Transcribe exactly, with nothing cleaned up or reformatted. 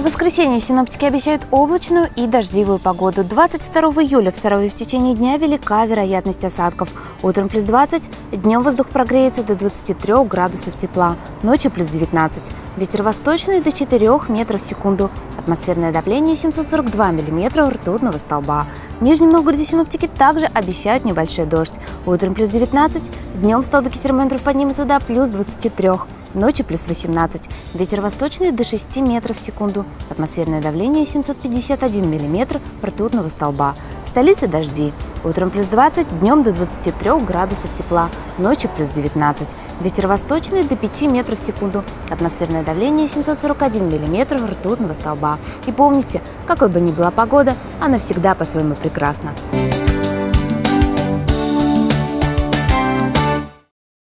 В воскресенье синоптики обещают облачную и дождливую погоду. двадцать второго июля в Сарове в течение дня велика вероятность осадков. Утром плюс двадцать, днем воздух прогреется до двадцати трёх градусов тепла, ночью плюс девятнадцать. Ветер восточный до четырёх метров в секунду. Атмосферное давление семьсот сорок два миллиметра ртутного столба. В Нижнем Новгороде синоптики также обещают небольшой дождь. Утром плюс девятнадцать, днем столбики термометров поднимутся до плюс двадцати трёх. Ночью плюс восемнадцать. Ветер восточный до шести метров в секунду. Атмосферное давление семьсот пятьдесят один миллиметр ртутного столба. В столице дожди. Утром плюс двадцать, днем до двадцати трёх градусов тепла. Ночью плюс девятнадцать. Ветер восточный до пяти метров в секунду. Атмосферное давление семьсот сорок один миллиметр ртутного столба. И помните, какой бы ни была погода, она всегда по-своему прекрасна.